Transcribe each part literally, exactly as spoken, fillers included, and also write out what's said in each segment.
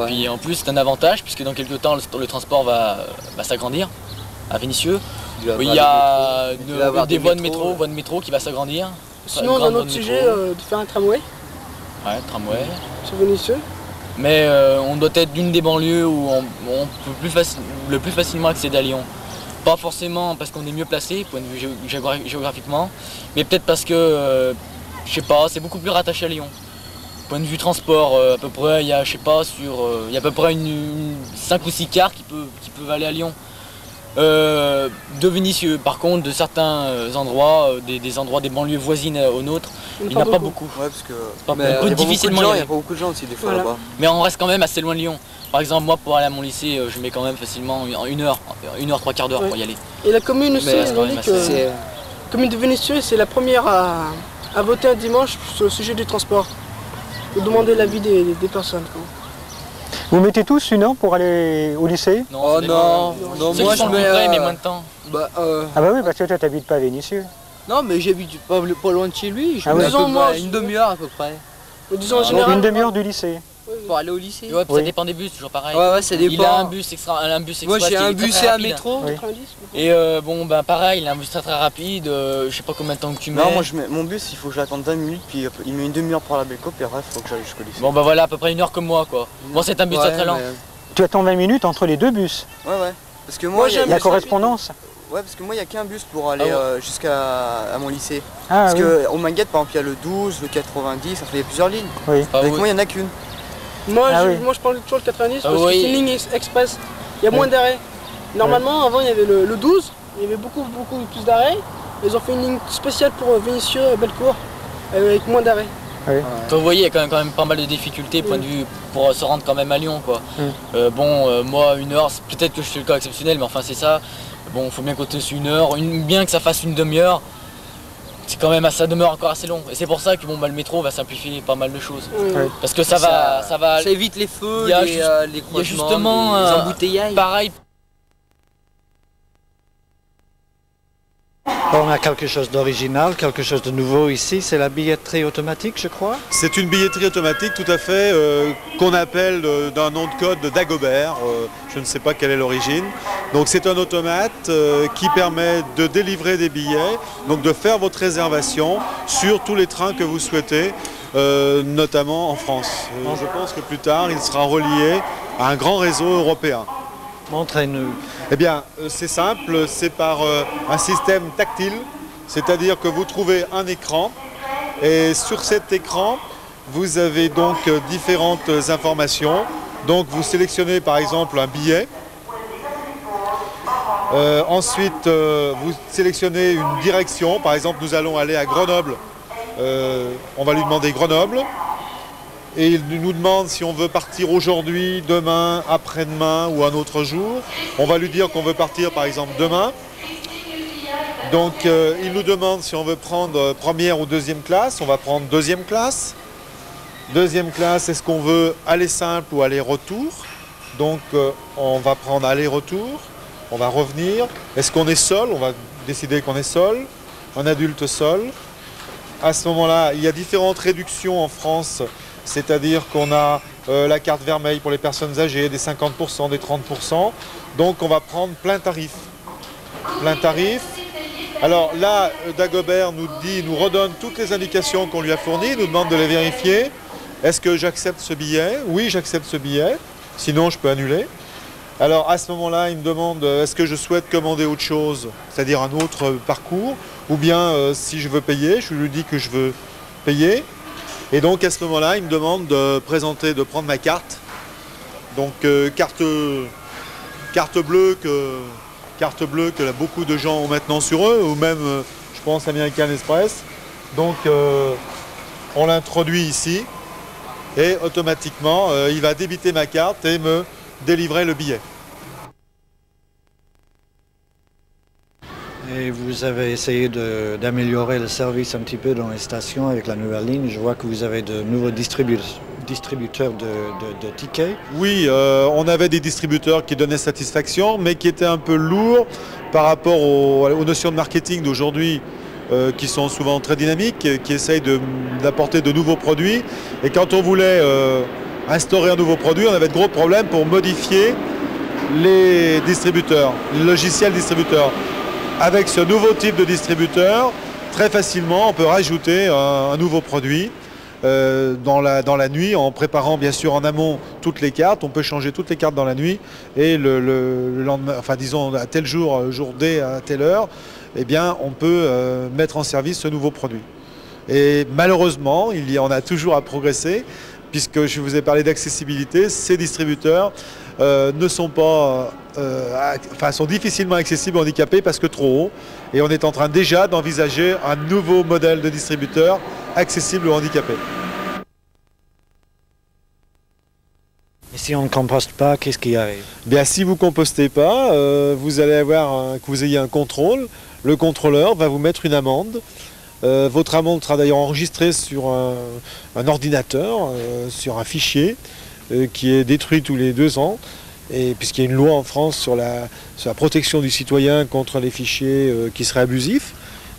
Ouais. Puis en plus, c'est un avantage puisque dans quelques temps, le, le transport va, va s'agrandir à Vénissieux. Il, oui, il y a des, métros, une, des, des bonnes métros, métros, ouais. bonnes métros qui va s'agrandir. Sinon, on a un autre sujet euh, de faire un tramway. Ouais, tramway. C'est Vénissieux. Mais euh, on doit être d'une des banlieues où on, on peut plus le plus facilement accéder à Lyon. Pas forcément parce qu'on est mieux placé, point de vue géographi géographiquement, mais peut-être parce que, euh, je sais pas, c'est beaucoup plus rattaché à Lyon. Point de vue transport, euh, à peu près, il y a, je sais pas, sur, euh, il y a à peu près une, une cinq ou six cars qui, peut, qui peuvent aller à Lyon. Euh, de Vénissieux, par contre, de certains endroits, euh, des, des endroits des banlieues voisines aux nôtres, il n'y en a pas beaucoup. Ouais, parce que pas mais peu, il n'y a, a pas beaucoup de gens aussi des fois voilà. là-bas. Mais on reste quand même assez loin de Lyon. Par exemple, moi pour aller à mon lycée, je mets quand même facilement une heure, une heure, trois quarts d'heure ouais. pour y aller. Et la commune aussi, ils ont dit que la commune de Vénissieux, c'est la première à, à voter un dimanche sur le sujet du transport. Pour demander l'avis des, des personnes. Quoi. Vous mettez tous une heure pour aller au lycée? Non, oh non, non, non moi je mets euh... mais moins de temps. Bah, euh... Ah bah oui, parce que toi t'habites pas à Vénissieux. Non, mais j'habite pas, pas loin de chez lui, je ah disons oui. moi une demi-heure à peu près. Disons en général, une demi-heure du lycée. Pour aller au lycée. Ouais, oui. Ça dépend des bus, toujours pareil. Ouais, ouais, ça dépend. Il a un bus extra, un bus extra. Moi j'ai un bus et un métro. Oui. Et euh, bon, ben bah, pareil, il a un bus très très rapide. Euh, je sais pas combien de temps que tu mets. Non, moi je mets mon bus, il faut que j'attende vingt minutes, puis il met une demi-heure pour la Bellecour, puis bref, il faut que j'aille jusqu'au lycée. Bon, bah voilà, à peu près une heure comme moi, quoi. Moi, bon, c'est un bus ouais, très très lent. Mais... Tu attends vingt minutes entre les deux bus. Ouais, ouais. Parce que moi, moi j'ai la correspondance. Ouais, parce que moi, il n'y a qu'un bus pour aller ah ouais. euh, jusqu'à mon lycée. Ah, parce oui. qu'au Manguette, par exemple, il y a le douze, le quatre-vingt-dix, ça fait il y a plusieurs lignes. Oui. Avec moi, il n'y en a qu'une. Moi, ah je, oui. moi je prends toujours le quatre-vingt-dix parce ah oui. que c'est une ligne express, il y a moins oui. d'arrêts. Normalement oui. avant il y avait le, le douze, il y avait beaucoup beaucoup plus d'arrêts. Ils ont fait une ligne spéciale pour Vénissieux et Bellecour avec moins d'arrêts. Oui. Ah ouais. Vous voyez il y a quand même, quand même pas mal de difficultés oui. point de vue pour se rendre quand même à Lyon quoi. Oui. Euh, bon euh, moi une heure, peut-être que je suis le cas exceptionnel mais enfin c'est ça. Bon il faut bien compter sur une heure, une, bien que ça fasse une demi-heure. C'est quand même, ça demeure encore assez long. Et c'est pour ça que bon, bah, le métro va simplifier pas mal de choses. Oui. Parce que ça, ça va... Ça va... Ça évite les feux, les, juste, euh, les croisements, justement, les, les embouteillages. Pareil. On a quelque chose d'original, quelque chose de nouveau ici, c'est la billetterie automatique, je crois. C'est une billetterie automatique, tout à fait, euh, qu'on appelle euh, d'un nom de code Dagobert. Euh, je ne sais pas quelle est l'origine. Donc c'est un automate euh, qui permet de délivrer des billets, donc de faire votre réservation sur tous les trains que vous souhaitez, euh, notamment en France. Euh, je pense que plus tard, il sera relié à un grand réseau européen. Montrez-nous. Eh bien, c'est simple, c'est par euh, un système tactile, c'est-à-dire que vous trouvez un écran et sur cet écran, vous avez donc différentes informations. Donc, vous sélectionnez par exemple un billet. Euh, ensuite, euh, vous sélectionnez une direction. Par exemple, nous allons aller à Grenoble. Euh, on va lui demander Grenoble. Et il nous demande si on veut partir aujourd'hui, demain, après-demain ou un autre jour. On va lui dire qu'on veut partir par exemple demain. Donc euh, il nous demande si on veut prendre première ou deuxième classe. On va prendre deuxième classe. Deuxième classe, est-ce qu'on veut aller simple ou aller-retour? Donc euh, on va prendre aller-retour. On va revenir. Est-ce qu'on est seul? On va décider qu'on est seul. Un adulte seul. À ce moment-là, il y a différentes réductions en France. C'est-à-dire qu'on a euh, la carte vermeille pour les personnes âgées, des cinquante pour cent, des trente pour cent. Donc on va prendre plein tarif. Plein tarif. Alors là, Dagobert nous dit, nous redonne toutes les indications qu'on lui a fournies, nous demande de les vérifier. Est-ce que j'accepte ce billet? Oui, j'accepte ce billet. Sinon, je peux annuler. Alors à ce moment-là, il me demande euh, est-ce que je souhaite commander autre chose, c'est-à-dire un autre parcours, ou bien euh, si je veux payer, je lui dis que je veux payer. Et donc à ce moment-là, il me demande de présenter, de prendre ma carte. Donc euh, carte, carte bleue que, carte bleue que là, beaucoup de gens ont maintenant sur eux, ou même, euh, je pense, American Express. Donc euh, on l'introduit ici, et automatiquement, euh, il va débiter ma carte et me délivrer le billet. Et vous avez essayé d'améliorer le service un petit peu dans les stations avec la nouvelle ligne. Je vois que vous avez de nouveaux distribu distributeurs de, de, de tickets. Oui, euh, on avait des distributeurs qui donnaient satisfaction, mais qui étaient un peu lourds par rapport aux, aux notions de marketing d'aujourd'hui, euh, qui sont souvent très dynamiques, qui essayent d'apporter de, de nouveaux produits. Et quand on voulait euh, instaurer un nouveau produit, on avait de gros problèmes pour modifier les distributeurs, les logiciels distributeurs. Avec ce nouveau type de distributeur, très facilement, on peut rajouter un, un nouveau produit. Euh, dans, la, dans la nuit, en préparant bien sûr en amont toutes les cartes, on peut changer toutes les cartes dans la nuit et le, le, le lendemain, enfin disons à tel jour, jour D à telle heure, eh bien on peut euh, mettre en service ce nouveau produit. Et malheureusement, il y en a toujours à progresser, puisque je vous ai parlé d'accessibilité, ces distributeurs euh, ne sont pas, euh, enfin sont difficilement accessibles aux handicapés parce que trop haut, et on est en train déjà d'envisager un nouveau modèle de distributeur accessible aux handicapés. Et si on ne composte pas, qu'est-ce qui arrive? Bien, si vous ne compostez pas, euh, vous allez avoir un, que vous ayez un contrôle. Le contrôleur va vous mettre une amende. Euh, votre amende sera d'ailleurs enregistrée sur un, un ordinateur, euh, sur un fichier euh, qui est détruit tous les deux ans. Et puisqu'il y a une loi en France sur la, sur la protection du citoyen contre les fichiers euh, qui seraient abusifs.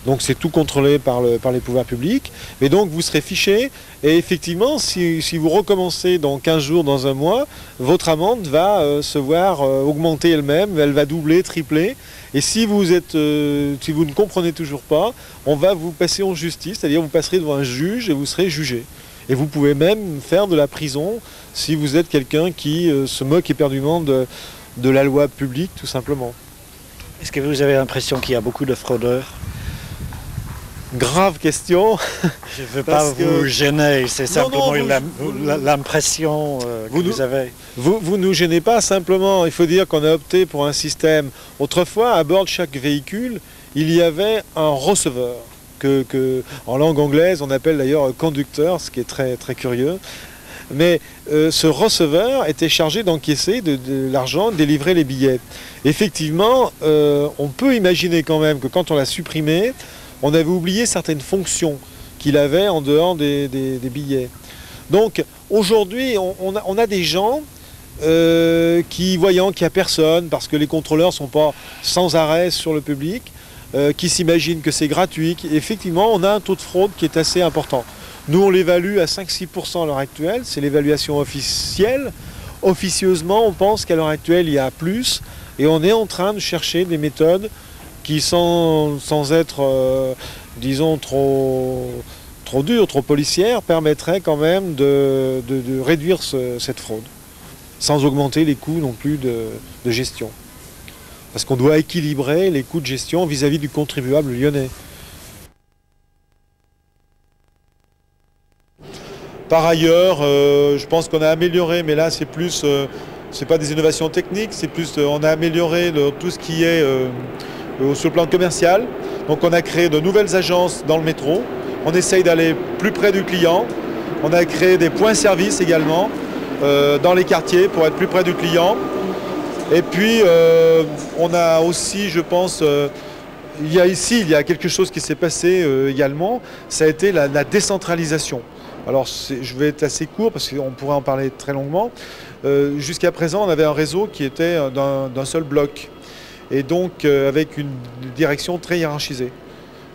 Donc c'est tout contrôlé par, le, par les pouvoirs publics. Et donc vous serez fiché. Et effectivement, si, si vous recommencez dans quinze jours, dans un mois, votre amende va euh, se voir euh, augmenter elle-même. Elle va doubler, tripler. Et si vous, êtes, euh, si vous ne comprenez toujours pas, on va vous passer en justice. C'est-à-dire vous passerez devant un juge et vous serez jugé. Et vous pouvez même faire de la prison si vous êtes quelqu'un qui euh, se moque éperdument de, de la loi publique, tout simplement. Est-ce que vous avez l'impression qu'il y a beaucoup de fraudeurs ? Grave question. Je ne veux pas vous que... gêner, c'est simplement l'impression euh, que vous, vous avez. Vous, vous ne nous gênez pas, simplement. Il faut dire qu'on a opté pour un système. Autrefois, à bord de chaque véhicule, il y avait un receveur, que, que en langue anglaise, on appelle d'ailleurs conducteur, ce qui est très, très curieux. Mais euh, ce receveur était chargé d'encaisser de, de l'argent, de délivrer les billets. Effectivement, euh, on peut imaginer quand même que quand on l'a supprimé, on avait oublié certaines fonctions qu'il avait en dehors des, des, des billets. Donc aujourd'hui, on, on, on a des gens euh, qui, voyant qu'il n'y a personne, parce que les contrôleurs ne sont pas sans arrêt sur le public, euh, qui s'imaginent que c'est gratuit. Effectivement, on a un taux de fraude qui est assez important. Nous, on l'évalue à cinq à six pour cent à l'heure actuelle, c'est l'évaluation officielle. Officieusement, on pense qu'à l'heure actuelle, il y a plus, et on est en train de chercher des méthodes qui sans, sans être, euh, disons, trop, trop dure, trop policière, permettrait quand même de, de, de réduire ce, cette fraude, sans augmenter les coûts non plus de, de gestion. Parce qu'on doit équilibrer les coûts de gestion vis-à-vis du contribuable lyonnais. Par ailleurs, euh, je pense qu'on a amélioré, mais là c'est plus, euh, c'est pas des innovations techniques, c'est plus, euh, on a amélioré le, tout ce qui est... Euh, sur le plan commercial. Donc on a créé de nouvelles agences dans le métro, on essaye d'aller plus près du client, on a créé des points service également euh, dans les quartiers pour être plus près du client. Et puis euh, on a aussi, je pense, euh, il y a ici il y a quelque chose qui s'est passé euh, également, ça a été la, la décentralisation. Alors je vais être assez court parce qu'on pourrait en parler très longuement. Euh, jusqu'à présent on avait un réseau qui était d'un seul bloc. Et donc euh, avec une direction très hiérarchisée.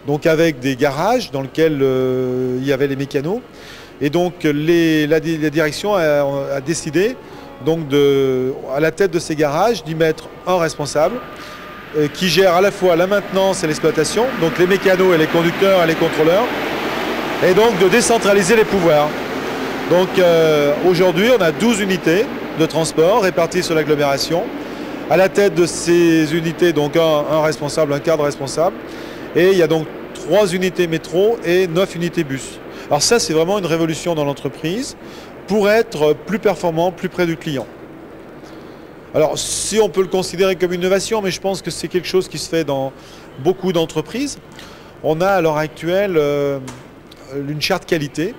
Donc avec des garages dans lesquels euh, il y avait les mécanos. Et donc les, la, la direction a, a décidé, donc de, à la tête de ces garages, d'y mettre un responsable euh, qui gère à la fois la maintenance et l'exploitation, donc les mécanos et les conducteurs et les contrôleurs, et donc de décentraliser les pouvoirs. Donc euh, aujourd'hui, on a douze unités de transport réparties sur l'agglomération. À la tête de ces unités, donc un, un responsable, un cadre responsable. Et il y a donc trois unités métro et neuf unités bus. Alors ça, c'est vraiment une révolution dans l'entreprise pour être plus performant, plus près du client. Alors si on peut le considérer comme une innovation, mais je pense que c'est quelque chose qui se fait dans beaucoup d'entreprises. On a à l'heure actuelle euh, une charte qualité,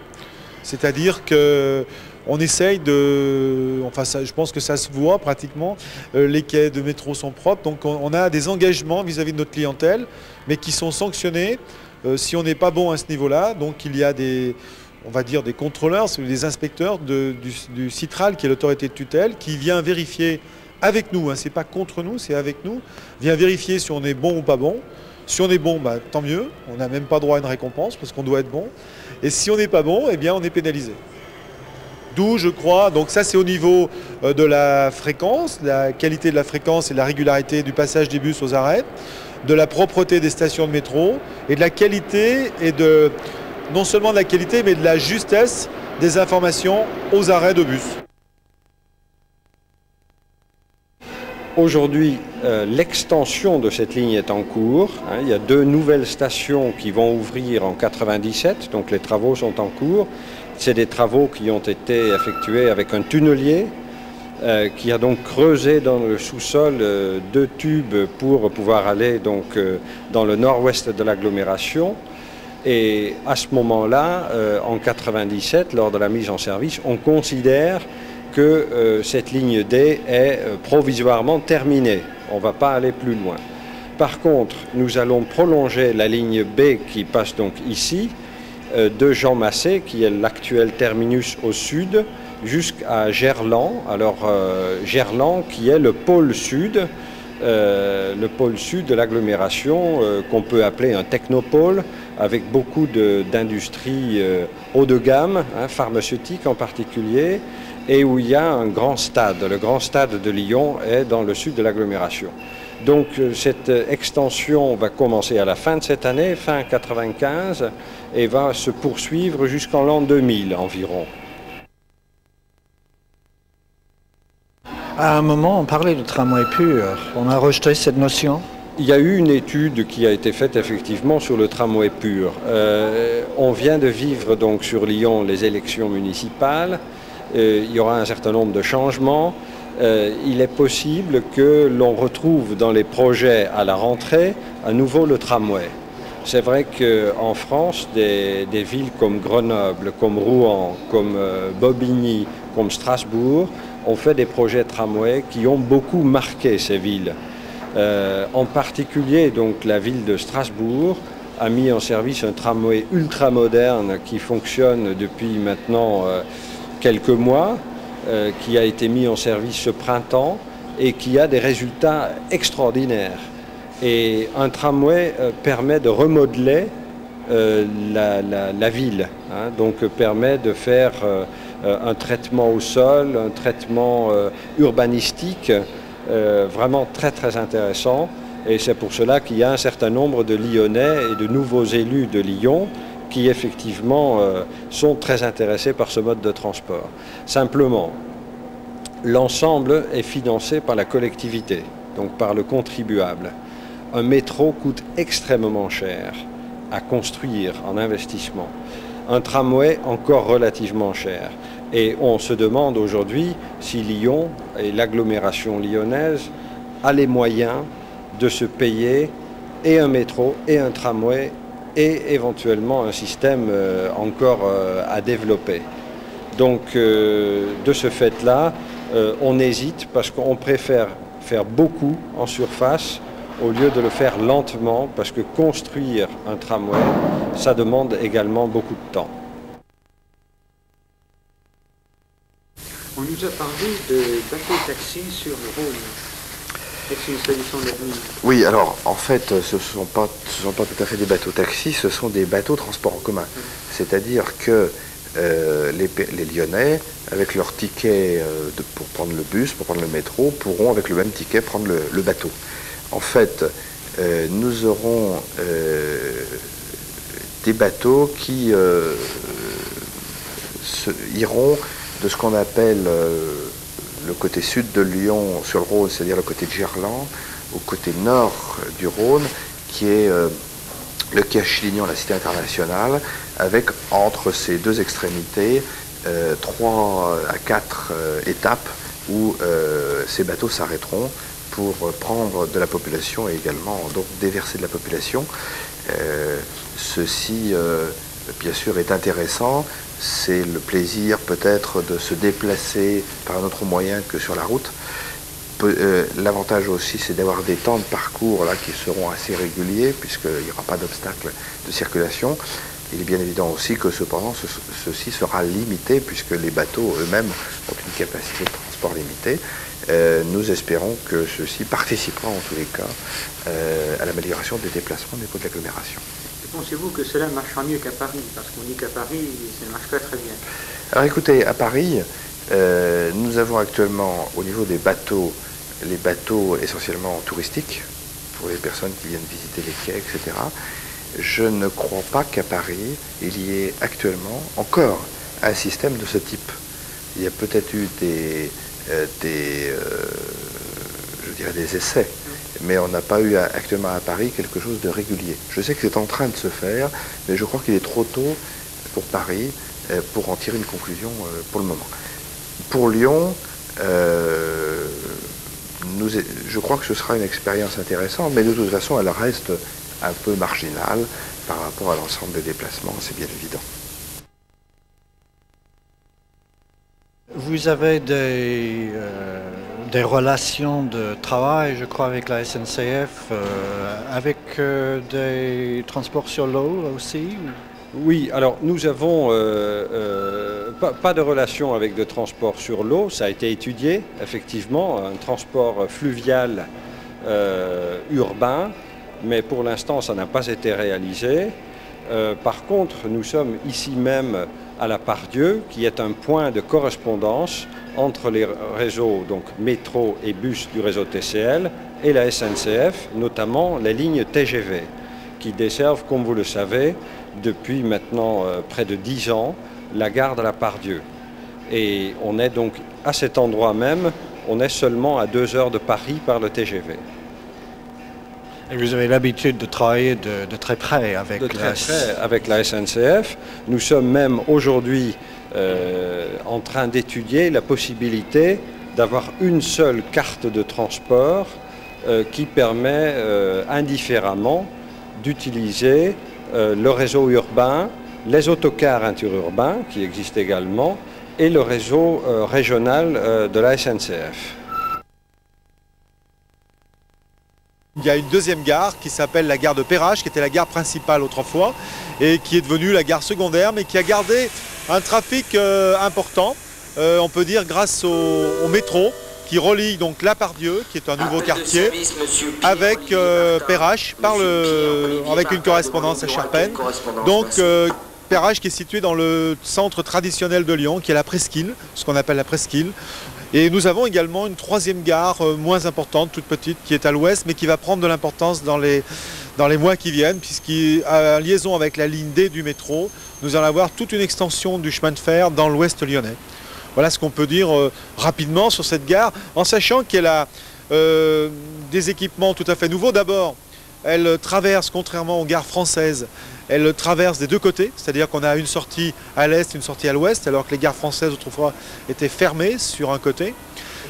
c'est-à-dire que on essaye de, enfin ça, je pense que ça se voit pratiquement, euh, les quais de métro sont propres, donc on, on a des engagements vis-à-vis de notre clientèle, mais qui sont sanctionnés euh, si on n'est pas bon à ce niveau-là. Donc il y a des, on va dire des contrôleurs, des inspecteurs de, du, du CITRAL, qui est l'autorité de tutelle, qui vient vérifier avec nous, hein, c'est pas contre nous, c'est avec nous, vient vérifier si on est bon ou pas bon. Si on est bon, bah, tant mieux, on n'a même pas droit à une récompense parce qu'on doit être bon, et si on n'est pas bon, eh bien on est pénalisé. douze, je crois. Donc ça, c'est au niveau de la fréquence, la qualité de la fréquence et de la régularité du passage des bus aux arrêts, de la propreté des stations de métro et de la qualité et de non seulement de la qualité, mais de la justesse des informations aux arrêts de bus. Aujourd'hui, euh, l'extension de cette ligne est en cours. Hein, il y a deux nouvelles stations qui vont ouvrir en quatre-vingt-dix-sept, donc les travaux sont en cours. C'est des travaux qui ont été effectués avec un tunnelier euh, qui a donc creusé dans le sous-sol euh, deux tubes pour pouvoir aller donc, euh, dans le nord-ouest de l'agglomération. Et à ce moment-là, euh, en quatre-vingt-dix-sept, lors de la mise en service, on considère que euh, cette ligne D est euh, provisoirement terminée. On ne va pas aller plus loin. Par contre, nous allons prolonger la ligne B qui passe donc ici, euh, de Jean Massé, qui est l'actuel terminus au sud, jusqu'à Gerland. Alors, euh, Gerland qui est le pôle sud, euh, le pôle sud de l'agglomération, euh, qu'on peut appeler un technopôle, avec beaucoup d'industries euh, haut de gamme, hein, pharmaceutiques en particulier, et où il y a un grand stade. Le grand stade de Lyon est dans le sud de l'agglomération. Donc cette extension va commencer à la fin de cette année, fin quatre-vingt-quinze, et va se poursuivre jusqu'en l'an deux mille environ. À un moment, on parlait de tramway pur. On a rejeté cette notion. Il y a eu une étude qui a été faite effectivement sur le tramway pur. Euh, on vient de vivre donc sur Lyon les élections municipales. Euh, il y aura un certain nombre de changements. Euh, il est possible que l'on retrouve dans les projets à la rentrée à nouveau le tramway. C'est vrai qu'en France, des, des villes comme Grenoble, comme Rouen, comme euh, Bobigny, comme Strasbourg, ont fait des projets tramway qui ont beaucoup marqué ces villes. Euh, en particulier, donc, la ville de Strasbourg a mis en service un tramway ultramoderne qui fonctionne depuis maintenant Euh, quelques mois, euh, qui a été mis en service ce printemps et qui a des résultats extraordinaires. Et un tramway euh, permet de remodeler euh, la, la, la ville, hein, donc euh, permet de faire euh, un traitement au sol, un traitement euh, urbanistique euh, vraiment très très intéressant. Et c'est pour cela qu'il y a un certain nombre de Lyonnais et de nouveaux élus de Lyon qui effectivement euh, sont très intéressés par ce mode de transport. Simplement, l'ensemble est financé par la collectivité, donc par le contribuable. Un métro coûte extrêmement cher à construire en investissement. Un tramway encore relativement cher. Et on se demande aujourd'hui si Lyon et l'agglomération lyonnaise a les moyens de se payer et un métro et un tramway et éventuellement un système euh, encore euh, à développer. Donc euh, de ce fait-là, euh, on hésite parce qu'on préfère faire beaucoup en surface au lieu de le faire lentement, parce que construire un tramway, ça demande également beaucoup de temps. On nous a parlé de bateau-taxi sur le Rhône. C'est une solution de nuit. Oui, alors en fait, ce ne sont pas, ce sont pas tout à fait des bateaux-taxis, ce sont des bateaux transports en commun. Mmh. C'est-à-dire que euh, les, les Lyonnais, avec leur ticket euh, de, pour prendre le bus, pour prendre le métro, pourront avec le même ticket prendre le, le bateau. En fait, euh, nous aurons euh, des bateaux qui euh, se, iront de ce qu'on appelle Euh, le côté sud de Lyon sur le Rhône, c'est-à-dire le côté de Gerland, au côté nord du Rhône, qui est euh, le quai à Chilignon, la cité internationale, avec entre ces deux extrémités euh, trois à quatre euh, étapes où euh, ces bateaux s'arrêteront pour prendre de la population et également donc déverser de la population. Euh, ceci, euh, bien sûr, est intéressant. C'est le plaisir peut-être de se déplacer par un autre moyen que sur la route. Euh, L'avantage aussi, c'est d'avoir des temps de parcours là, qui seront assez réguliers, puisqu'il n'y aura pas d'obstacle de circulation. Il est bien évident aussi que cependant, ce, ceci sera limité, puisque les bateaux eux-mêmes ont une capacité de transport limitée. Euh, nous espérons que ceci participera en tous les cas euh, à l'amélioration des déplacements des côtes de l'agglomération. Pensez-vous que cela marchera mieux qu'à Paris? Parce qu'on dit qu'à Paris, ça ne marche pas très bien. Alors écoutez, à Paris, euh, nous avons actuellement, au niveau des bateaux, les bateaux essentiellement touristiques, pour les personnes qui viennent visiter les quais, et cetera. Je ne crois pas qu'à Paris, il y ait actuellement encore un système de ce type. Il y a peut-être eu des, euh, des, euh, je dirais des essais, mais on n'a pas eu à, actuellement à Paris quelque chose de régulier. Je sais que c'est en train de se faire, mais je crois qu'il est trop tôt pour Paris euh, pour en tirer une conclusion euh, pour le moment. Pour Lyon, euh, nous, je crois que ce sera une expérience intéressante, mais de toute façon, elle reste un peu marginale par rapport à l'ensemble des déplacements, c'est bien évident. Vous avez des, euh, des relations de travail, je crois, avec la S N C F, euh, avec euh, des transports sur l'eau aussi? Oui, alors nous avons euh, euh, pas, pas de relation avec de transport sur l'eau, ça a été étudié, effectivement, un transport fluvial euh, urbain, mais pour l'instant ça n'a pas été réalisé. Euh, par contre, nous sommes ici même à la Part-Dieu, qui est un point de correspondance entre les réseaux donc métro et bus du réseau T C L et la S N C F, notamment les lignes T G V, qui desservent, comme vous le savez, depuis maintenant euh, près de dix ans, la gare de la Part-Dieu. Et on est donc à cet endroit même, on est seulement à deux heures de Paris par le T G V. Et vous avez l'habitude de travailler de, de très près avec de très la... près avec la S N C F. Nous sommes même aujourd'hui euh, en train d'étudier la possibilité d'avoir une seule carte de transport euh, qui permet euh, indifféremment d'utiliser euh, le réseau urbain, les autocars interurbains qui existent également et le réseau euh, régional euh, de la S N C F. Il y a une deuxième gare qui s'appelle la gare de Perrache, qui était la gare principale autrefois et qui est devenue la gare secondaire, mais qui a gardé un trafic euh, important, euh, on peut dire grâce au, au métro qui relie donc la Part-Dieu, qui est un nouveau Appel quartier, service, avec euh, Perrache, par le, avec une correspondance à Charpennes. Donc euh, Perrache qui est situé dans le centre traditionnel de Lyon, qui est la Presqu'île, ce qu'on appelle la Presqu'île. Et nous avons également une troisième gare euh, moins importante, toute petite, qui est à l'ouest, mais qui va prendre de l'importance dans les, dans les mois qui viennent, puisqu'en liaison avec la ligne D du métro, nous allons avoir toute une extension du chemin de fer dans l'ouest lyonnais. Voilà ce qu'on peut dire euh, rapidement sur cette gare, en sachant qu'elle a euh, des équipements tout à fait nouveaux. D'abord, elle traverse, contrairement aux gares françaises, elle traverse des deux côtés, c'est-à-dire qu'on a une sortie à l'est, une sortie à l'ouest, alors que les gares françaises autrefois étaient fermées sur un côté.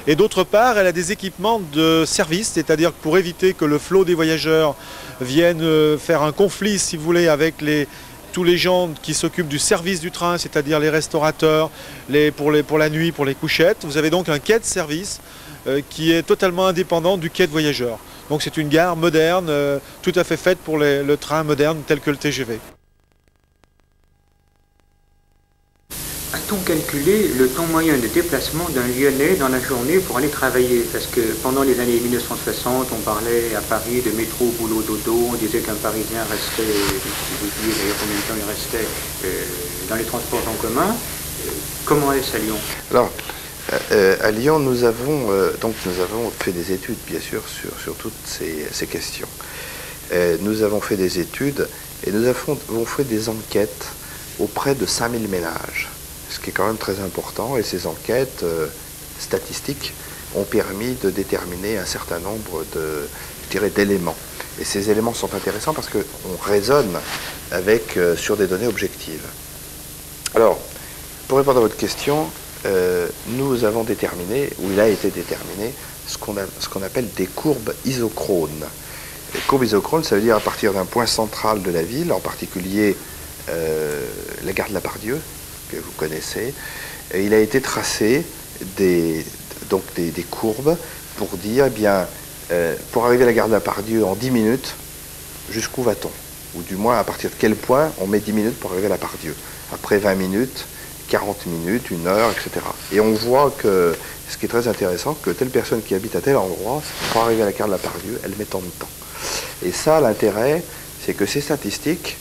Et d'autre part, elle a des équipements de service, c'est-à-dire que pour éviter que le flot des voyageurs vienne faire un conflit, si vous voulez, avec les, tous les gens qui s'occupent du service du train, c'est-à-dire les restaurateurs, les, pour, les, pour la nuit, pour les couchettes, vous avez donc un quai de service euh, qui est totalement indépendant du quai de voyageurs. Donc c'est une gare moderne, euh, tout à fait faite pour les, le train moderne tel que le T G V. A-t-on calculé le temps moyen de déplacement d'un Lyonnais dans la journée pour aller travailler? Parce que pendant les années mille neuf cent soixante, on parlait à Paris de métro, boulot, dodo, on disait qu'un Parisien restait, vous disiez d'ailleurs combien de temps il restait, euh, dans les transports en commun. Euh, comment est-ce à Lyon? Alors, Euh, à Lyon, nous avons, euh, donc nous avons fait des études, bien sûr, sur, sur toutes ces, ces questions. Euh, nous avons fait des études et nous avons, avons fait des enquêtes auprès de cinq mille ménages, ce qui est quand même très important. Et ces enquêtes euh, statistiques ont permis de déterminer un certain nombre de, je dirais, d'éléments. Et ces éléments sont intéressants parce qu'on raisonne avec, euh, sur des données objectives. Alors, pour répondre à votre question... Euh, nous avons déterminé, ou il a été déterminé, ce qu'on qu'on appelle des courbes isochrones. Les courbes isochrones, ça veut dire à partir d'un point central de la ville, en particulier euh, la gare de la Part-Dieu, que vous connaissez, et il a été tracé des, donc des, des courbes pour dire, eh bien, euh, pour arriver à la gare de la Part-Dieu en dix minutes, jusqu'où va-t-on? Ou du moins, à partir de quel point on met dix minutes pour arriver à la Part-Dieu? Après vingt minutes, quarante minutes, une heure, et cetera. Et on voit que, ce qui est très intéressant, que telle personne qui habite à tel endroit, pour arriver à la gare de la Part-Dieu, elle met tant de temps. Et ça, l'intérêt, c'est que ces statistiques,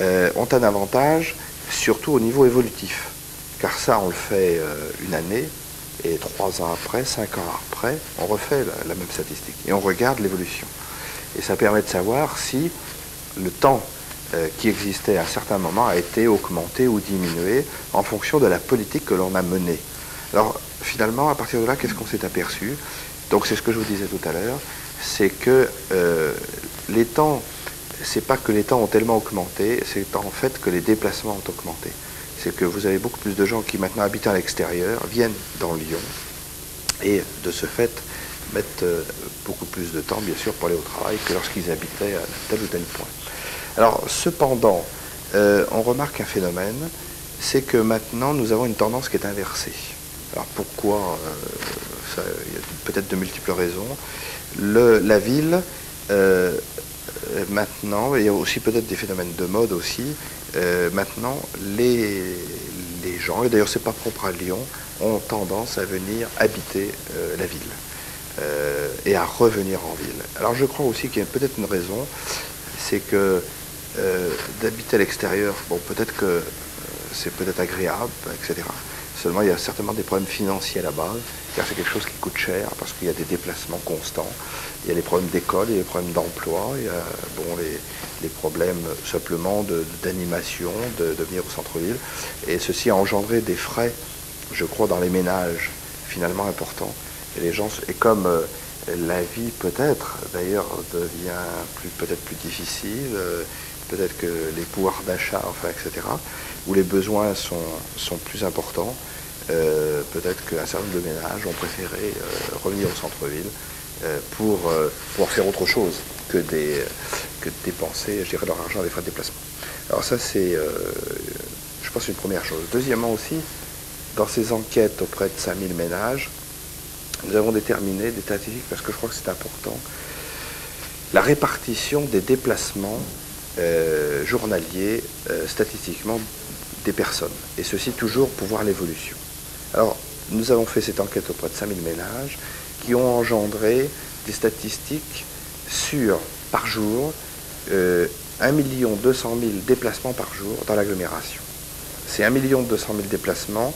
euh, ont un avantage, surtout au niveau évolutif. Car ça, on le fait euh, une année, et trois ans après, cinq ans après, on refait la, la même statistique. Et on regarde l'évolution. Et ça permet de savoir si le temps euh, qui existait à un certain moment a été augmenté ou diminué en fonction de la politique que l'on a menée. Alors, finalement, à partir de là, qu'est-ce qu'on s'est aperçu? Donc, c'est ce que je vous disais tout à l'heure, c'est que euh, les temps, c'est pas que les temps ont tellement augmenté, c'est en fait que les déplacements ont augmenté. C'est que vous avez beaucoup plus de gens qui maintenant habitent à l'extérieur, viennent dans Lyon, et de ce fait, mettent euh, beaucoup plus de temps, bien sûr, pour aller au travail que lorsqu'ils habitaient à tel ou tel point. Alors, cependant, euh, on remarque un phénomène, c'est que maintenant, nous avons une tendance qui est inversée. Alors pourquoi? Il euh, y a peut-être de multiples raisons. Le, la ville, euh, maintenant, et aussi peut-être des phénomènes de mode aussi, euh, maintenant, les, les gens, et d'ailleurs c'est pas propre à Lyon, ont tendance à venir habiter euh, la ville euh, et à revenir en ville. Alors je crois aussi qu'il y a peut-être une raison, c'est que euh, d'habiter à l'extérieur, bon peut-être que euh, c'est peut-être agréable, et cetera. Seulement, il y a certainement des problèmes financiers à la base, car c'est quelque chose qui coûte cher, parce qu'il y a des déplacements constants, il y a les problèmes d'école, il y a les problèmes d'emploi, il y a bon, les, les problèmes simplement d'animation, de, de, de venir au centre-ville, et ceci a engendré des frais, je crois, dans les ménages, finalement importants, et les gens, et comme euh, la vie peut-être, d'ailleurs, devient plus, peut-être plus difficile, euh, peut-être que les pouvoirs d'achat, enfin, et cetera, où les besoins sont, sont plus importants, euh, peut-être qu'un certain nombre de ménages ont préféré euh, revenir au centre-ville euh, pour, euh, pour faire autre chose que, des, que de dépenser, je dirais, leur argent à des frais de déplacement. Alors ça, c'est, euh, je pense, une première chose. Deuxièmement aussi, dans ces enquêtes auprès de cinq mille ménages, nous avons déterminé des statistiques, parce que je crois que c'est important, la répartition des déplacements Euh, journalier, euh, statistiquement, des personnes. Et ceci toujours pour voir l'évolution. Alors, nous avons fait cette enquête auprès de cinq mille ménages qui ont engendré des statistiques sur, par jour, euh, un million deux cent mille déplacements par jour dans l'agglomération. Ces un million deux cent mille déplacements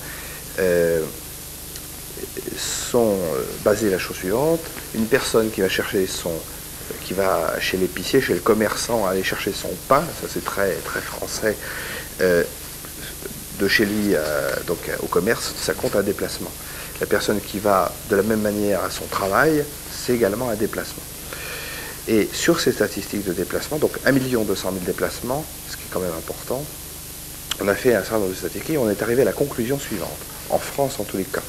euh, sont euh, basés la chose suivante. Une personne qui va chercher son... qui va chez l'épicier, chez le commerçant, aller chercher son pain, ça c'est très, très français, euh, de chez lui euh, donc, au commerce, ça compte un déplacement. La personne qui va de la même manière à son travail, c'est également un déplacement. Et sur ces statistiques de déplacement, donc un million deux cent mille déplacements, ce qui est quand même important, on a fait un certain nombre de statistiques, on est arrivé à la conclusion suivante, en France en tous les cas.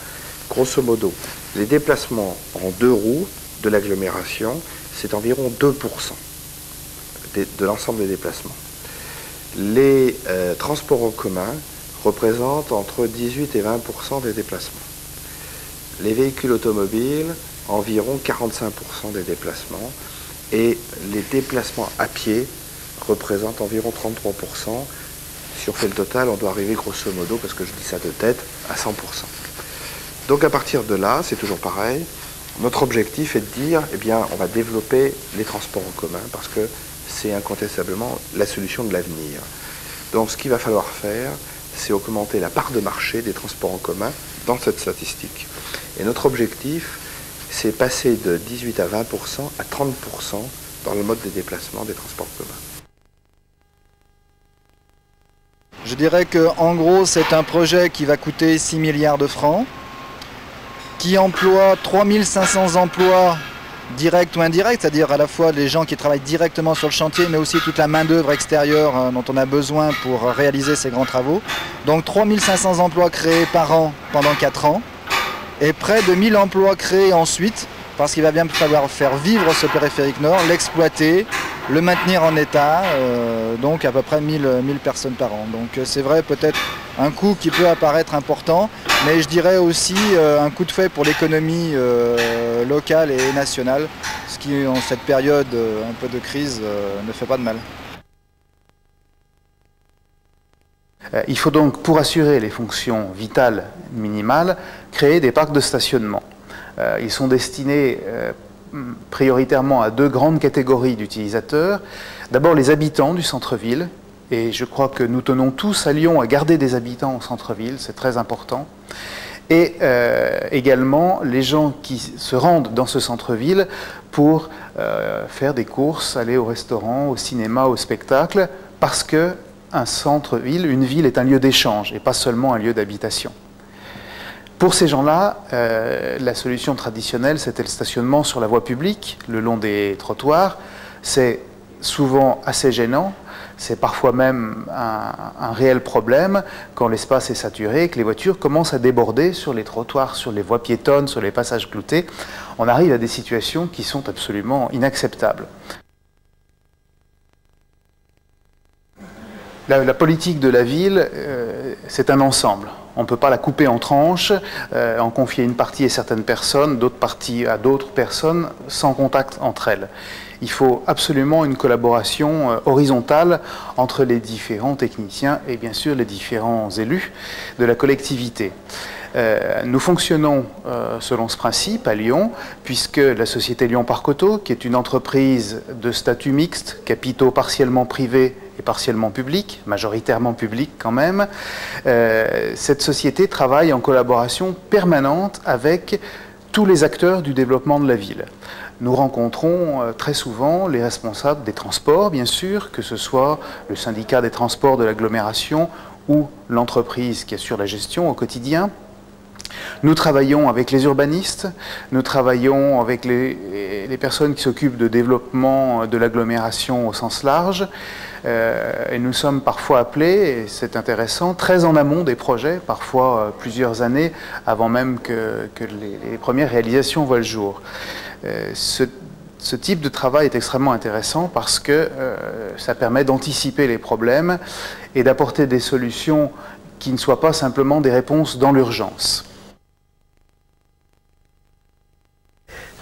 Grosso modo, les déplacements en deux roues de l'agglomération, c'est environ deux pour cent de, de l'ensemble des déplacements. Les euh, transports en commun représentent entre dix-huit et vingt pour cent des déplacements. Les véhicules automobiles, environ quarante-cinq pour cent des déplacements. Et les déplacements à pied représentent environ trente-trois pour cent. Si on fait le total, on doit arriver grosso modo, parce que je dis ça de tête, à cent pour cent. Donc à partir de là, c'est toujours pareil. Notre objectif est de dire, eh bien, on va développer les transports en commun parce que c'est incontestablement la solution de l'avenir. Donc, ce qu'il va falloir faire, c'est augmenter la part de marché des transports en commun dans cette statistique. Et notre objectif, c'est passer de dix-huit à vingt pour cent à trente pour cent dans le mode de déplacement des transports en commun. Je dirais qu'en gros, c'est un projet qui va coûter six milliards de francs, qui emploie trois mille cinq cents emplois directs ou indirects, c'est-à-dire à la fois les gens qui travaillent directement sur le chantier, mais aussi toute la main-d'œuvre extérieure dont on a besoin pour réaliser ces grands travaux. Donc trois mille cinq cents emplois créés par an pendant quatre ans, et près de mille emplois créés ensuite, parce qu'il va bien falloir faire vivre ce périphérique nord, l'exploiter, le maintenir en état, euh, donc à peu près mille, mille personnes par an. Donc c'est vrai, peut-être un coût qui peut apparaître important, mais je dirais aussi euh, un coup de fouet pour l'économie euh, locale et nationale, ce qui en cette période euh, un peu de crise euh, ne fait pas de mal. Il faut donc, pour assurer les fonctions vitales minimales, créer des parcs de stationnement. Euh, ils sont destinés euh, prioritairement à deux grandes catégories d'utilisateurs. D'abord les habitants du centre-ville, Et je crois que nous tenons tous à Lyon à garder des habitants au centre-ville, c'est très important. Et euh, également les gens qui se rendent dans ce centre-ville pour euh, faire des courses, aller au restaurant, au cinéma, au spectacle, parce qu'un centre-ville, une ville est un lieu d'échange et pas seulement un lieu d'habitation. Pour ces gens-là, euh, la solution traditionnelle, c'était le stationnement sur la voie publique, le long des trottoirs. C'est souvent assez gênant. C'est parfois même un, un réel problème quand l'espace est saturé et que les voitures commencent à déborder sur les trottoirs, sur les voies piétonnes, sur les passages cloutés. On arrive à des situations qui sont absolument inacceptables. La, la politique de la ville, euh, c'est un ensemble. On ne peut pas la couper en tranches, euh, en confier une partie à certaines personnes, d'autres parties à d'autres personnes, sans contact entre elles. Il faut absolument une collaboration horizontale entre les différents techniciens et bien sûr les différents élus de la collectivité. Euh, nous fonctionnons euh, selon ce principe à Lyon, puisque la société Lyon-Parc-Auto, qui est une entreprise de statut mixte, capitaux partiellement privés et partiellement publics, majoritairement publics quand même, euh, cette société travaille en collaboration permanente avec tous les acteurs du développement de la ville. Nous rencontrons très souvent les responsables des transports, bien sûr, que ce soit le syndicat des transports de l'agglomération ou l'entreprise qui assure la gestion au quotidien. Nous travaillons avec les urbanistes, nous travaillons avec les, les personnes qui s'occupent de développement de l'agglomération au sens large. Euh, et nous sommes parfois appelés, et c'est intéressant, très en amont des projets, parfois euh, plusieurs années avant même que, que les, les premières réalisations voient le jour. Euh, ce, ce type de travail est extrêmement intéressant parce que euh, ça permet d'anticiper les problèmes et d'apporter des solutions qui ne soient pas simplement des réponses dans l'urgence.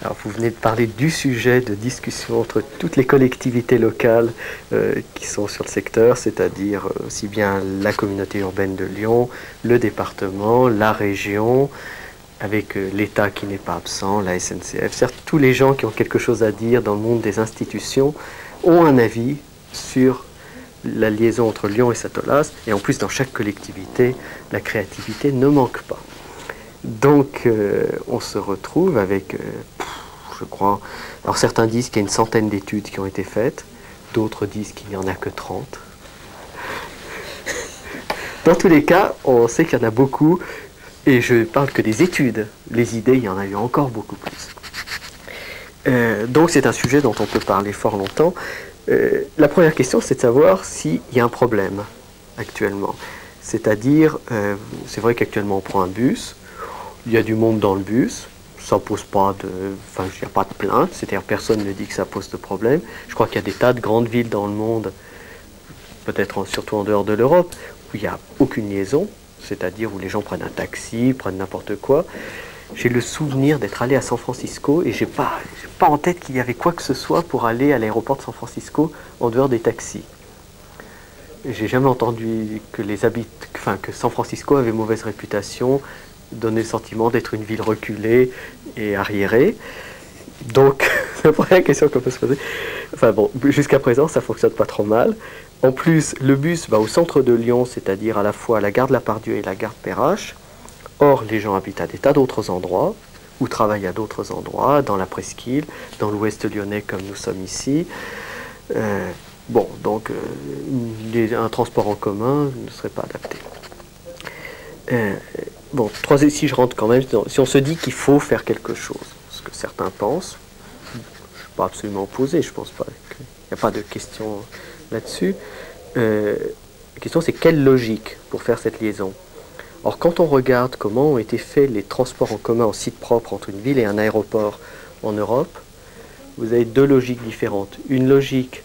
Alors, vous venez de parler du sujet de discussion entre toutes les collectivités locales euh, qui sont sur le secteur, c'est-à-dire aussi bien la communauté urbaine de Lyon, le département, la région, avec euh, l'État qui n'est pas absent, la S N C F. Certes, tous les gens qui ont quelque chose à dire dans le monde des institutions ont un avis sur la liaison entre Lyon et Satolas. Et en plus, dans chaque collectivité, la créativité ne manque pas. Donc, euh, on se retrouve avec, euh, je crois, alors certains disent qu'il y a une centaine d'études qui ont été faites, d'autres disent qu'il n'y en a que trente. Dans tous les cas, on sait qu'il y en a beaucoup, et je parle que des études. Les idées, il y en a eu encore beaucoup plus. Euh, donc, c'est un sujet dont on peut parler fort longtemps. Euh, la première question, c'est de savoir s'il y a un problème actuellement. C'est-à-dire, euh, c'est vrai qu'actuellement, on prend un bus. Il y a du monde dans le bus, ça pose pas de, enfin, il n'y a pas de plainte, c'est-à-dire personne ne dit que ça pose de problème. Je crois qu'il y a des tas de grandes villes dans le monde, peut-être surtout en dehors de l'Europe, où il n'y a aucune liaison, c'est-à-dire où les gens prennent un taxi, prennent n'importe quoi. J'ai le souvenir d'être allé à San Francisco et j'ai pas, j'ai pas en tête qu'il y avait quoi que ce soit pour aller à l'aéroport de San Francisco en dehors des taxis. J'ai jamais entendu que les habitants, enfin, que San Francisco avait mauvaise réputation, donner le sentiment d'être une ville reculée et arriérée. Donc, c'est la première question qu'on peut se poser. Enfin bon, jusqu'à présent, ça ne fonctionne pas trop mal. En plus, le bus va au centre de Lyon, c'est-à-dire à la fois à la gare de la Part-Dieu et la gare de Perrache. Or, les gens habitent à des tas d'autres endroits, ou travaillent à d'autres endroits, dans la Presqu'île, dans l'ouest lyonnais comme nous sommes ici. Euh, bon, donc, euh, les, un transport en commun ne serait pas adapté. Euh, Bon, trois et si je rentre quand même, si on se dit qu'il faut faire quelque chose, ce que certains pensent, je ne suis pas absolument opposé, je pense pas, il n'y a pas de question là-dessus. Euh, la question, c'est quelle logique pour faire cette liaison? Or, quand on regarde comment ont été faits les transports en commun en site propre entre une ville et un aéroport en Europe, vous avez deux logiques différentes. Une logique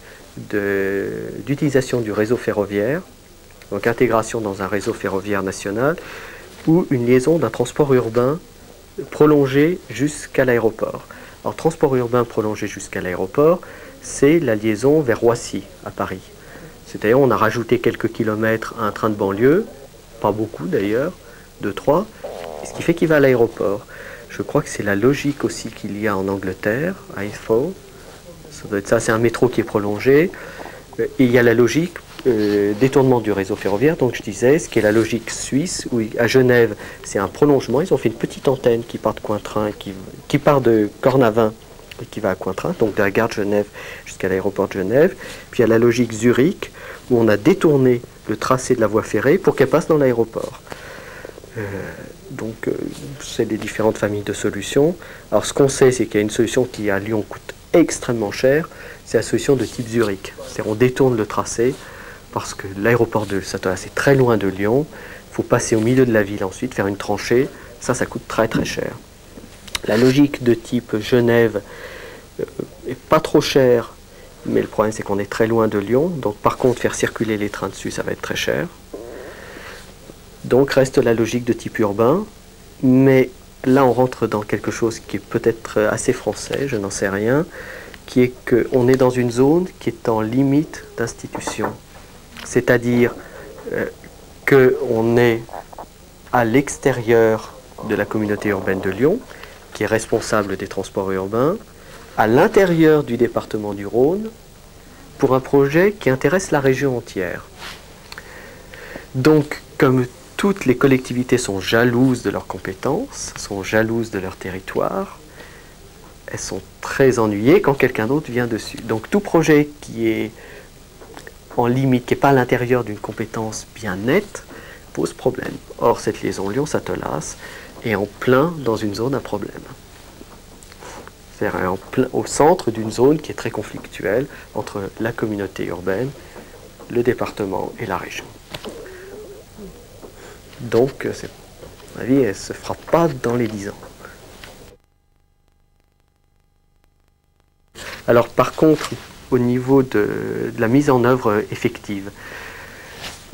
d'utilisation du réseau ferroviaire, donc intégration dans un réseau ferroviaire national, ou une liaison d'un transport urbain prolongé jusqu'à l'aéroport. Alors, transport urbain prolongé jusqu'à l'aéroport, c'est la liaison vers Roissy, à Paris. C'est-à-dire, on a rajouté quelques kilomètres à un train de banlieue, pas beaucoup d'ailleurs, deux, trois, ce qui fait qu'il va à l'aéroport. Je crois que c'est la logique aussi qu'il y a en Angleterre, à Heathrow. Ça doit être ça, c'est un métro qui est prolongé. Et il y a la logique euh, détournement du réseau ferroviaire, donc je disais, ce qui est la logique suisse, où à Genève, c'est un prolongement. Ils ont fait une petite antenne qui part de Cointrin, qui, qui part de Cornavin et qui va à Cointrin, donc de la gare de Genève jusqu'à l'aéroport de Genève. Puis il y a la logique Zurich, où on a détourné le tracé de la voie ferrée pour qu'elle passe dans l'aéroport. Euh, donc, euh, c'est les différentes familles de solutions. Alors, ce qu'on sait, c'est qu'il y a une solution qui, à Lyon, coûte extrêmement cher, c'est la solution de type Zurich. C'est-à-dire, on détourne le tracé parce que l'aéroport de Satolas est très loin de Lyon. Il faut passer au milieu de la ville ensuite, faire une tranchée. Ça, ça coûte très, très cher. La logique de type Genève euh, est pas trop chère, mais le problème, c'est qu'on est très loin de Lyon. Donc, par contre, faire circuler les trains dessus, ça va être très cher. Donc, reste la logique de type urbain. Mais là, on rentre dans quelque chose qui est peut-être assez français, je n'en sais rien, qui est qu'on est dans une zone qui est en limite d'institution. C'est-à-dire euh, qu'on est à l'extérieur de la communauté urbaine de Lyon, qui est responsable des transports urbains, à l'intérieur du département du Rhône, pour un projet qui intéresse la région entière. Donc, comme toutes les collectivités sont jalouses de leurs compétences, sont jalouses de leur territoire, elles sont très ennuyées quand quelqu'un d'autre vient dessus. Donc, tout projet qui est en limite, qui n'est pas à l'intérieur d'une compétence bien nette, pose problème. Or, cette liaison Lyon-Satolas est en plein dans une zone à problème. C'est-à-dire en plein au centre d'une zone qui est très conflictuelle entre la communauté urbaine, le département et la région. Donc, à mon avis, elle ne se fera pas dans les dix ans. Alors, par contre, au niveau de, de la mise en œuvre effective,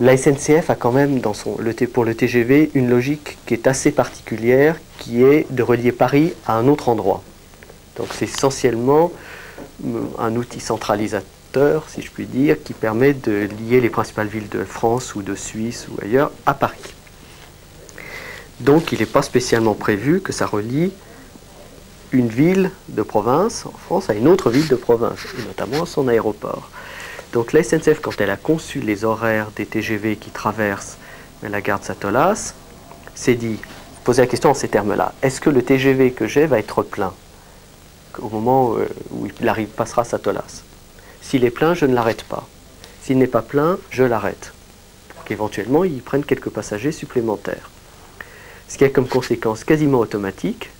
la S N C F a quand même, dans son, le, pour le T G V, une logique qui est assez particulière, qui est de relier Paris à un autre endroit. Donc, c'est essentiellement un outil centralisateur, si je puis dire, qui permet de lier les principales villes de France ou de Suisse ou ailleurs à Paris. Donc, il n'est pas spécialement prévu que ça relie une ville de province en France à une autre ville de province, et notamment à son aéroport. Donc, la S N C F, quand elle a conçu les horaires des T G V qui traversent la gare de Satolas, s'est dit, poser la question en ces termes-là, est-ce que le T G V que j'ai va être plein au moment où il arrive, passera à Satolas? S'il est plein, je ne l'arrête pas. S'il n'est pas plein, je l'arrête, pour qu'éventuellement, il prenne quelques passagers supplémentaires. Ce qui a comme conséquence quasiment automatique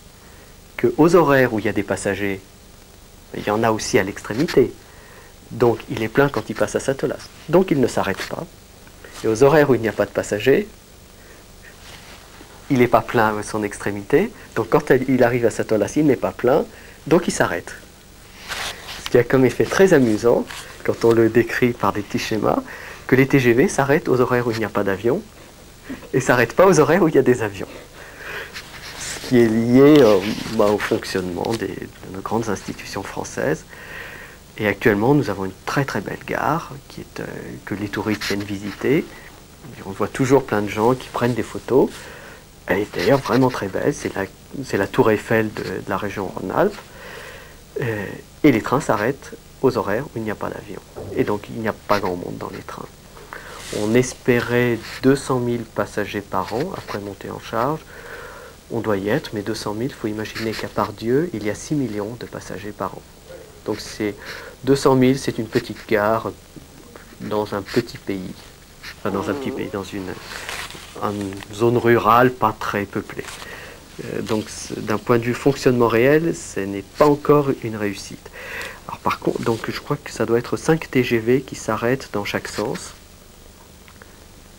qu'aux horaires où il y a des passagers, il y en a aussi à l'extrémité. Donc, il est plein quand il passe à Satolas. Donc, il ne s'arrête pas. Et aux horaires où il n'y a pas de passagers, il n'est pas plein à son extrémité. Donc, quand il arrive à Satolas, il n'est pas plein. Donc, il s'arrête. Ce qui a comme effet très amusant, quand on le décrit par des petits schémas, que les T G V s'arrêtent aux horaires où il n'y a pas d'avion et ne s'arrêtent pas aux horaires où il y a des avions. Ce qui est lié euh, bah, au fonctionnement des, de nos grandes institutions françaises. Et actuellement, nous avons une très très belle gare qui est, euh, que les touristes viennent visiter. Et on voit toujours plein de gens qui prennent des photos. Elle est d'ailleurs vraiment très belle. C'est la, c'est la tour Eiffel de, de la région Rhône-Alpes. Euh, et les trains s'arrêtent aux horaires où il n'y a pas d'avion. Et donc, il n'y a pas grand monde dans les trains. On espérait deux cent mille passagers par an après montée en charge. On doit y être, mais deux cent mille, il faut imaginer qu'à Part-Dieu, il y a six millions de passagers par an. Donc, c'est deux cent mille, c'est une petite gare dans un petit pays. Enfin, dans un petit pays, dans une, une zone rurale pas très peuplée. Euh, donc, d'un point de vue fonctionnement réel, ce n'est pas encore une réussite. Alors, par contre, donc, je crois que ça doit être cinq T G V qui s'arrêtent dans chaque sens.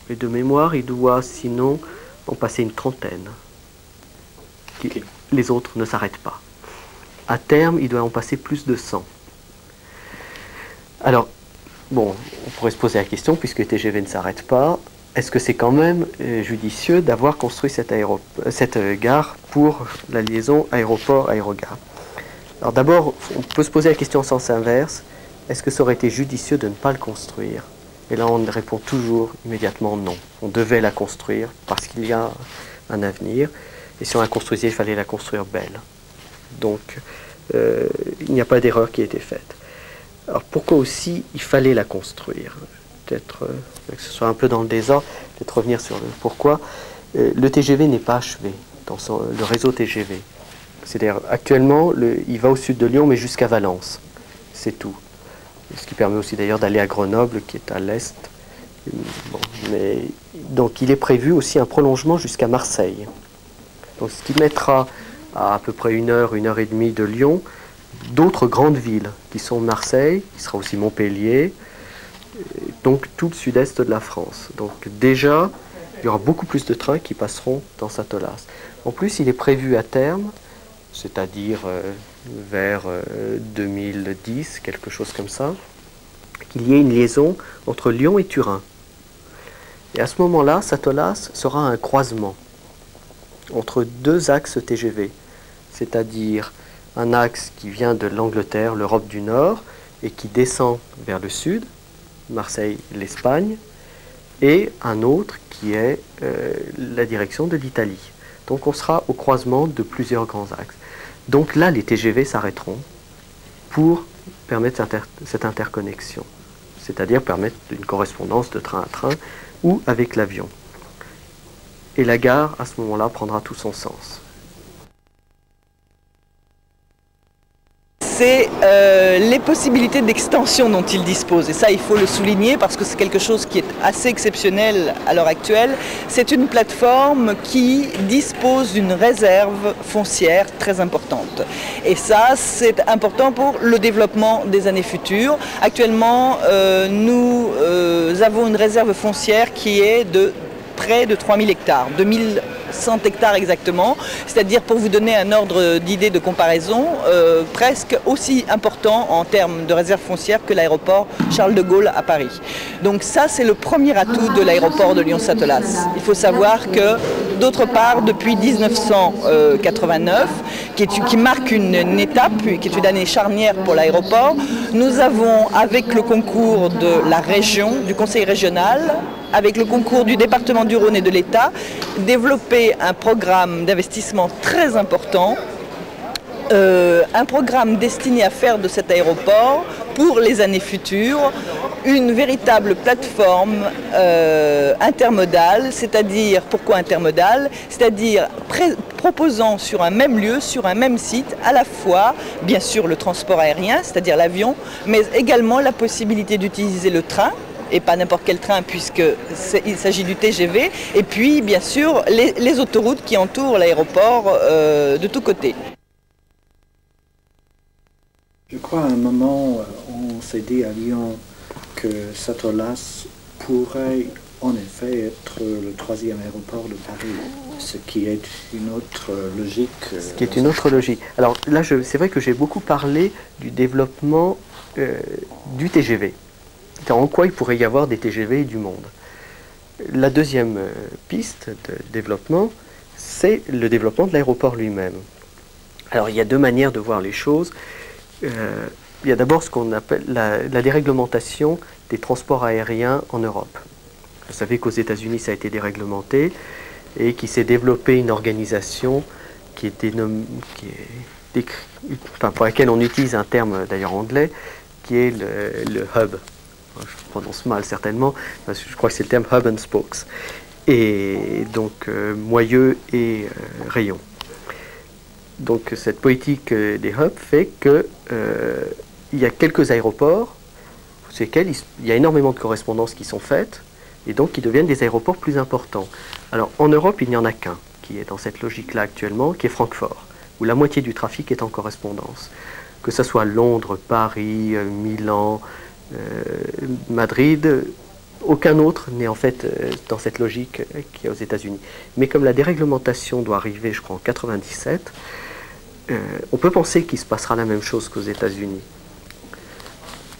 Et de mémoire, il doit sinon en passer une trentaine. Okay. Les autres ne s'arrêtent pas. À terme, il doit en passer plus de cent. Alors, bon, on pourrait se poser la question, puisque le T G V ne s'arrête pas, est-ce que c'est quand même euh, judicieux d'avoir construit cette, cette euh, gare pour la liaison aéroport-aérogare? Alors d'abord, on peut se poser la question en sens inverse, est-ce que ça aurait été judicieux de ne pas le construire? Et là, on répond toujours immédiatement non. On devait la construire parce qu'il y a un avenir, et si on la construisait, il fallait la construire belle. Donc, euh, il n'y a pas d'erreur qui a été faite. Alors, pourquoi aussi il fallait la construire? peut-être euh, que ce soit un peu dans le désordre, peut-être revenir sur le pourquoi. Euh, le T G V n'est pas achevé, dans son, le réseau T G V. C'est-à-dire, actuellement, le, il va au sud de Lyon, mais jusqu'à Valence. C'est tout. Ce qui permet aussi d'ailleurs d'aller à Grenoble, qui est à l'est. Bon, mais, donc il est prévu aussi un prolongement jusqu'à Marseille. Donc, ce qui mettra à à peu près une heure, une heure et demie de Lyon, d'autres grandes villes, qui sont Marseille, qui sera aussi Montpellier, donc tout le sud-est de la France. Donc déjà, il y aura beaucoup plus de trains qui passeront dans Satolas. En plus, il est prévu à terme, c'est-à-dire euh, vers euh, deux mille dix, quelque chose comme ça, qu'il y ait une liaison entre Lyon et Turin. Et à ce moment-là, Satolas sera un croisement entre deux axes T G V, c'est-à-dire un axe qui vient de l'Angleterre, l'Europe du Nord, et qui descend vers le sud, Marseille, l'Espagne, et un autre qui est euh, la direction de l'Italie. Donc on sera au croisement de plusieurs grands axes. Donc là, les T G V s'arrêteront pour permettre inter cette interconnexion, c'est-à-dire permettre une correspondance de train à train ou avec l'avion. Et la gare, à ce moment-là, prendra tout son sens. C'est euh, les possibilités d'extension dont il dispose. Et ça, il faut le souligner parce que c'est quelque chose qui est assez exceptionnel à l'heure actuelle. C'est une plateforme qui dispose d'une réserve foncière très importante. Et ça, c'est important pour le développement des années futures. Actuellement, euh, nous euh, avons une réserve foncière qui est de près de trois mille hectares, deux mille cent hectares exactement, c'est-à-dire pour vous donner un ordre d'idée de comparaison, euh, presque aussi important en termes de réserve foncière que l'aéroport Charles de Gaulle à Paris. Donc ça, c'est le premier atout de l'aéroport de Lyon-Satolas. Il faut savoir que, d'autre part, depuis mille neuf cent quatre-vingt-neuf, qui, est, qui marque une, une étape, qui est une année charnière pour l'aéroport, nous avons, avec le concours de la région, du conseil régional, avec le concours du département du Rhône et de l'État, développer un programme d'investissement très important, euh, un programme destiné à faire de cet aéroport, pour les années futures, une véritable plateforme euh, intermodale, c'est-à-dire, pourquoi intermodale? C'est-à-dire proposant sur un même lieu, sur un même site, à la fois, bien sûr, le transport aérien, c'est-à-dire l'avion, mais également la possibilité d'utiliser le train, et pas n'importe quel train puisqu'il s'agit du T G V, et puis bien sûr les, les autoroutes qui entourent l'aéroport euh, de tous côtés. Je crois à un moment, on s'est dit à Lyon que Satolas pourrait en effet être le troisième aéroport de Paris, ce qui est une autre logique. Ce qui est une autre logique. Alors là, c'est vrai que j'ai beaucoup parlé du développement euh, du T G V. En quoi il pourrait y avoir des T G V et du monde. La deuxième euh, piste de développement, c'est le développement de l'aéroport lui-même. Alors il y a deux manières de voir les choses. Euh, il y a d'abord ce qu'on appelle la, la déréglementation des transports aériens en Europe. Vous savez qu'aux États-Unis ça a été déréglementé et qu'il s'est développé une organisation qui est dénommée, qui est décrit, enfin, pour laquelle on utilise un terme d'ailleurs anglais, qui est le, le hub. Je prononce mal certainement, parce que je crois que c'est le terme hub and spokes, et donc euh, moyeu et euh, rayon. Donc cette politique euh, des hubs fait qu'il euh, y a quelques aéroports, pour lesquels il y a énormément de correspondances qui sont faites, et donc qui deviennent des aéroports plus importants. Alors en Europe, il n'y en a qu'un qui est dans cette logique-là actuellement, qui est Francfort, où la moitié du trafic est en correspondance. Que ce soit Londres, Paris, euh, Milan, Euh, Madrid, aucun autre n'est en fait euh, dans cette logique euh, qu'il y a aux États-Unis. Mais comme la déréglementation doit arriver, je crois, en quatre-vingt-dix-sept, euh, on peut penser qu'il se passera la même chose qu'aux États-Unis.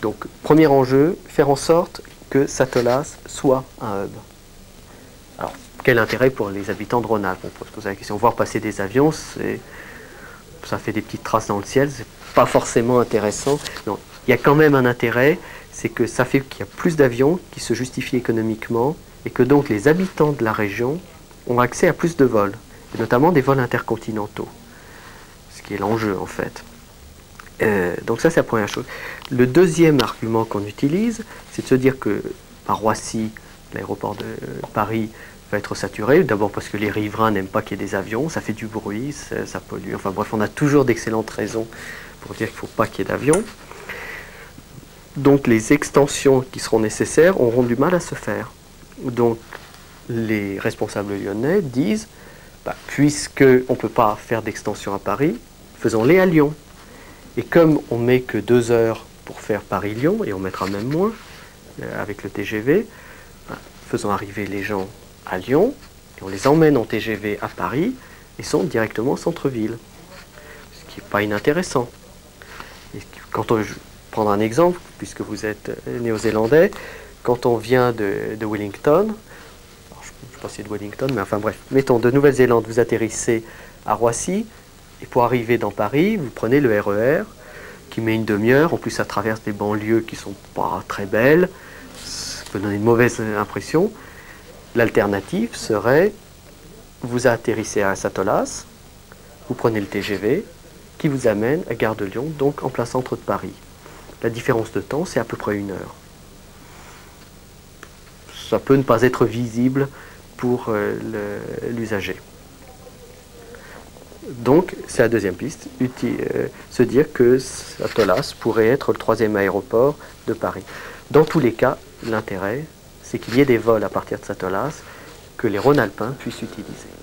Donc, premier enjeu, faire en sorte que Satolas soit un hub. Alors, quel intérêt pour les habitants de Rhône-Alpes? On peut se poser la question. Voir passer des avions, ça fait des petites traces dans le ciel, c'est pas forcément intéressant. Non. Il y a quand même un intérêt, c'est que ça fait qu'il y a plus d'avions qui se justifient économiquement et que donc les habitants de la région ont accès à plus de vols, et notamment des vols intercontinentaux, ce qui est l'enjeu en fait. Euh, donc ça c'est la première chose. Le deuxième argument qu'on utilise, c'est de se dire que à Roissy, l'aéroport de Paris va être saturé. D'abord parce que les riverains n'aiment pas qu'il y ait des avions, ça fait du bruit, ça, ça pollue. Enfin bref, on a toujours d'excellentes raisons pour dire qu'il ne faut pas qu'il y ait d'avions. Donc les extensions qui seront nécessaires auront du mal à se faire. Donc les responsables lyonnais disent, bah, puisqu'on ne peut pas faire d'extension à Paris, faisons-les à Lyon. Et comme on ne met que deux heures pour faire Paris-Lyon, et on mettra même moins euh, avec le T G V, bah, faisons arriver les gens à Lyon, et on les emmène en T G V à Paris, et sont directement au centre-ville. Ce qui n'est pas inintéressant. Et quand on, je vais prendre un exemple, puisque vous êtes néo-zélandais, quand on vient de, de Wellington, je ne sais pas si c'est de Wellington, mais enfin bref, mettons de Nouvelle-Zélande, vous atterrissez à Roissy, et pour arriver dans Paris, vous prenez le R E R, qui met une demi-heure, en plus ça traverse des banlieues qui ne sont pas très belles, ça peut donner une mauvaise impression. L'alternative serait, vous atterrissez à Satolas, vous prenez le T G V, qui vous amène à Gare de Lyon, donc en plein centre de Paris. La différence de temps, c'est à peu près une heure. Ça peut ne pas être visible pour euh, l'usager. Donc, c'est la deuxième piste, uti, euh, se dire que Satolas pourrait être le troisième aéroport de Paris. Dans tous les cas, l'intérêt, c'est qu'il y ait des vols à partir de Satolas que les Rhône-Alpins puissent utiliser.